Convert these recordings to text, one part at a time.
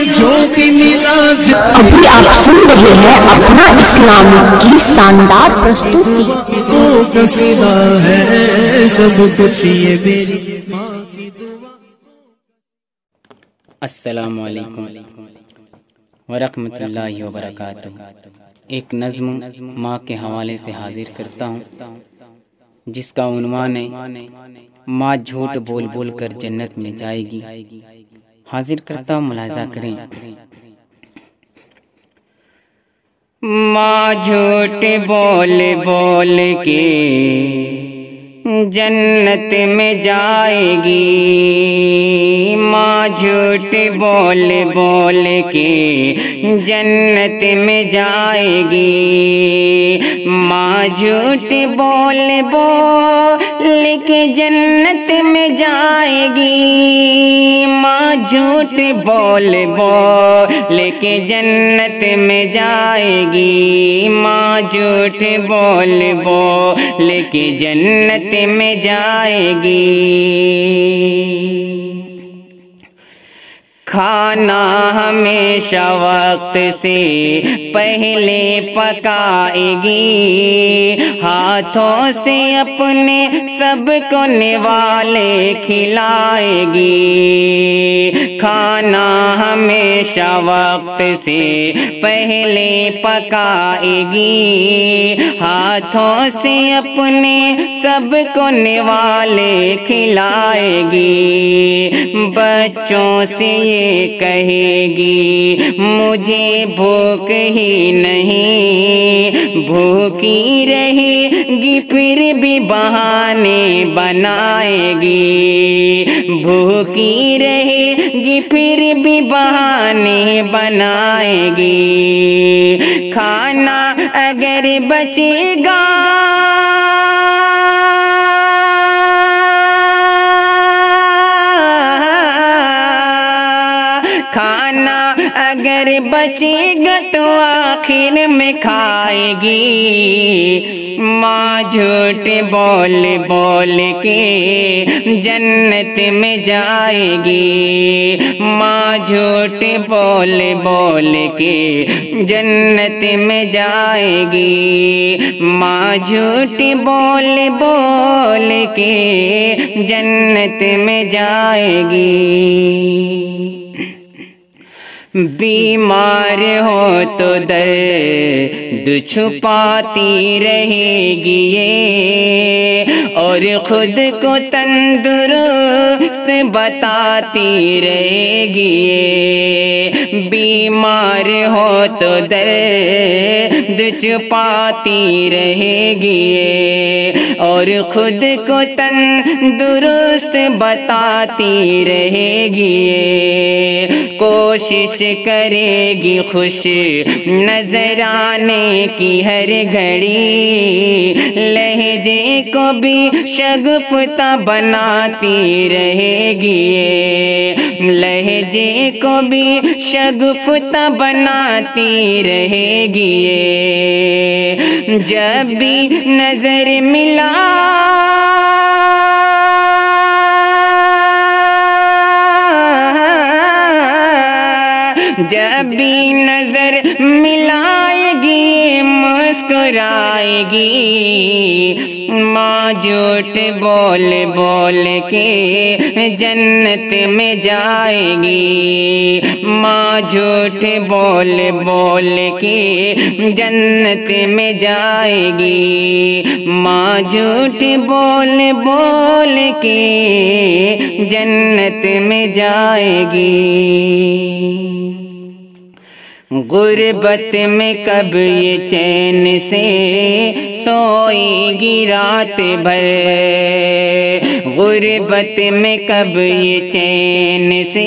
अभी आप सुन रहे हैं अपना इस्लामिक की शानदार प्रस्तुति। को कसीदा है सब कुछ ये मेरी मां की दुआ। अस्सलामु अलैकुम व रहमतुल्लाहि व बरकातुहू। एक नज़्म माँ के हवाले से हाजिर करता हूँ जिसका उन्वान है माँ झूठ बोल बोल कर जन्नत में जाएगी। हाजिर करता हूँ, मुलाहिजा करें। माँ झूठ बोल बोल के जन्नत में जाएगी। माँ झूठ बोल बोल के जन्नत में जाएगी। माँ झूठ बोल बोल के जन्नत में जाएगी। माँ झूठ बोल बोल के जन्नत में जाएगी। माँ झूठ बोल बोल के जन्नत में जाएगी। खाना हमेशा वक्त से पहले पकाएगी। हाथों से अपने सबको निवाले खिलाएगी। खाना हमेशा वक्त से पहले पकाएगी। हाथों से अपने सबको निवाले खिलाएगी। बच्चों से कहेगी मुझे भूख ही नहीं। भूखी रहेगी फिर भी बहाने बनाएगी। भूखी रहेगी फिर भी बहाने बनाएगी। खाना अगर बचेगा बचेगा तो आखिर में खाएगी। माँ झूठ बोल बोल के जन्नत में जाएगी। माँ झूठ बोल बोल के जन्नत में जाएगी। माँ झूठ बोल बोल के जन्नत में जाएगी। बीमार हो तो दर्द छुपाती रहेगी ये, और खुद को तंदुरुस्त बताती रहेगी ये। बीमार हो तो दर्द छुपाती रहेगी ये, और खुद को तंदुरुस्त बताती रहेगी ये। कोशिश करेगी खुश नजर आने की हर घड़ी। लहजे को भी शगुफ्ता बनाती रहेगी ये। लहजे को भी शगुफ्ता बनाती रहेगी ये। जब भी नजर मिला मिलाएगी मुस्कुराएगी। माँ झूठ बोल बोल के जन्नत में जाएगी। माँ झूठ बोल बोल के जन्नत में जाएगी। माँ झूठ बोल बोल के जन्नत में जाएगी। गुर्बत में कब ये चैन से सोएगी रात भर। गुर्बत में कब ये चैन से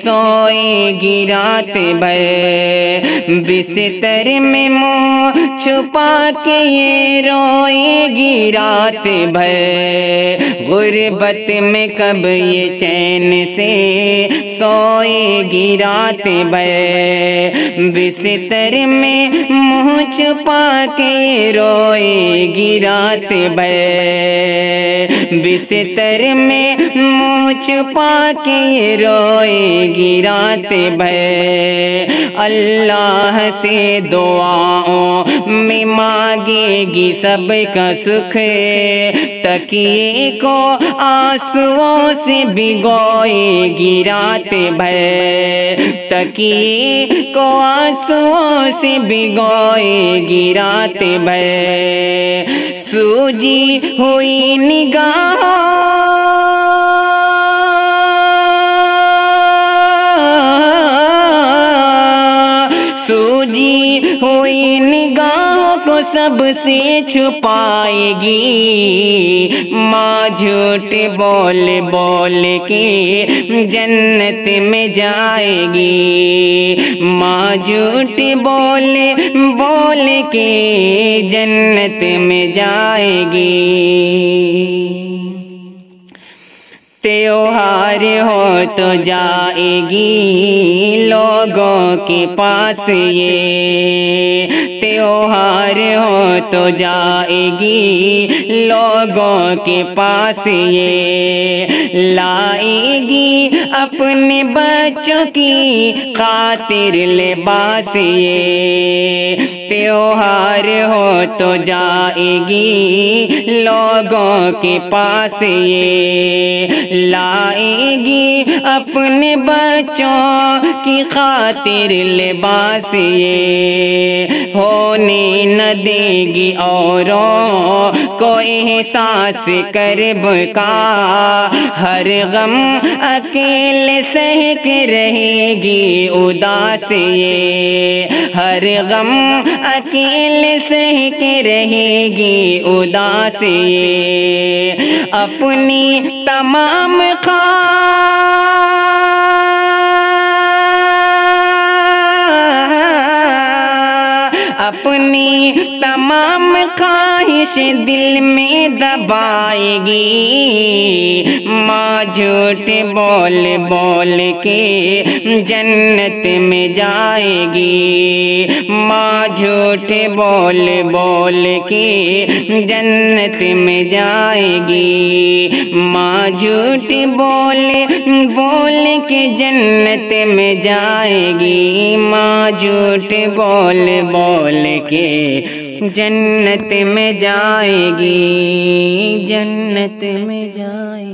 सोएगी रात भर। बिस्तर में मुँह छुपा के ये रोएगी रात भर। गुर्बत में कब ये चैन से सोएगी रात भर। बिस्तर में मुँह छुपा के रोएगी रात भर, बिस्तर में मुँह छुपा के रोएगी रात भर। अल्लाह से दुआओं में मांगेगी सबका सुख, तकिए को आंसुओं से भिगोएगी रात भर, तकिए को आंसुओं से भिगोएगी रात भर। सूजी हुई निगाह सबसे छुपाएगी माँ, झूठ बोल बोल के जन्नत में जाएगी माँ, झूठ बोल बोल के जन्नत में जाएगी। त्योहार हो तो जाएगी लोगों के पास ये, त्योहार हो तो जाएगी लोगों के पास ये। लाएगी अपने बच्चों की खातिर लिबास ये, त्योहार हो तो जाएगी लोगों के पास ये। लाएगी अपने बच्चों की खातिर लिबास ये, होने न देगी औरों को एहसास कर्ब का, हर गम अकेले सहक रहेगी उदास ये, हर गम अकेले सहक रहेगी उदास ये। अपनी तमाम अपनी तमाम ख्वाहिश दिल में दबाएगी माँ, झूठ बोल बोल के जन्नत में जाएगी माँ, झूठ बोल बोल के जन्नत में जाएगी माँ, झूठ बोल बोल के जन्नत में जाएगी माँ, झूठ बोल बोल के जन्नत में जाएगी, जन्नत में जाएगी।